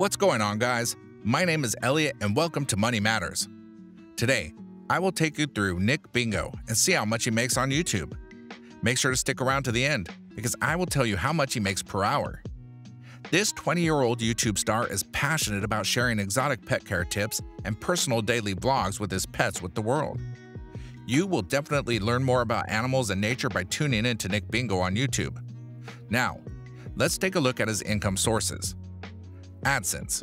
What's going on, guys? My name is Elliot and welcome to Money Matters. Today, I will take you through Nick Bingo and see how much he makes on YouTube. Make sure to stick around to the end because I will tell you how much he makes per hour. This 20-year-old YouTube star is passionate about sharing exotic pet care tips and personal daily vlogs with his pets with the world. You will definitely learn more about animals and nature by tuning in to Nick Bingo on YouTube. Now, let's take a look at his income sources. AdSense.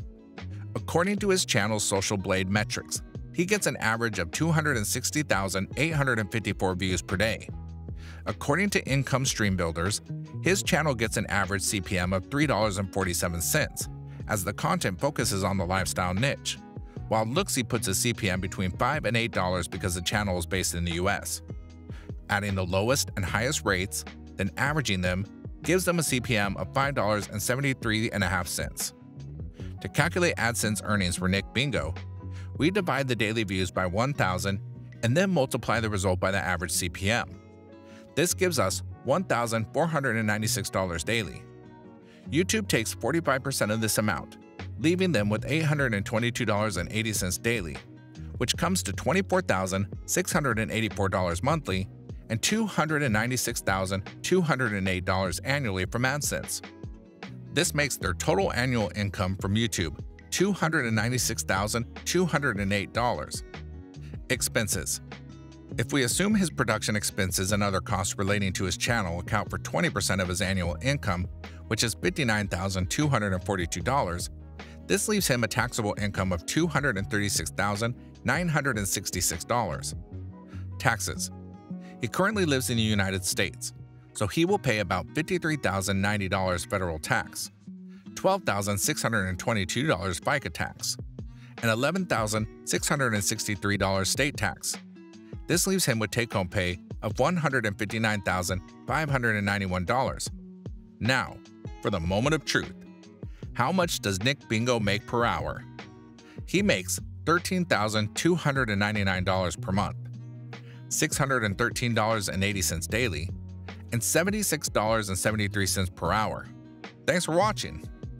According to his channel's Social Blade metrics, he gets an average of 260,854 views per day. According to Income Stream Builders, his channel gets an average CPM of $3.47, as the content focuses on the lifestyle niche, while Luxy puts a CPM between $5 and $8 because the channel is based in the US. Adding the lowest and highest rates, then averaging them, gives them a CPM of $5.73.5. To calculate AdSense earnings for Nick Bingo, we divide the daily views by 1,000 and then multiply the result by the average CPM. This gives us $1,496 daily. YouTube takes 45% of this amount, leaving them with $822.80 daily, which comes to $24,684 monthly and $296,208 annually from AdSense. This makes their total annual income from YouTube $296,208. Expenses. If we assume his production expenses and other costs relating to his channel account for 20% of his annual income, which is $59,242, this leaves him a taxable income of $236,966. Taxes. He currently lives in the United States, so he will pay about $53,090 federal tax, $12,622 FICA tax, and $11,663 state tax. This leaves him with take-home pay of $159,591. Now, for the moment of truth, how much does Nick Bingo make per hour? He makes $13,299 per month, $613.80 daily, and $76.73 per hour. Thanks for watching.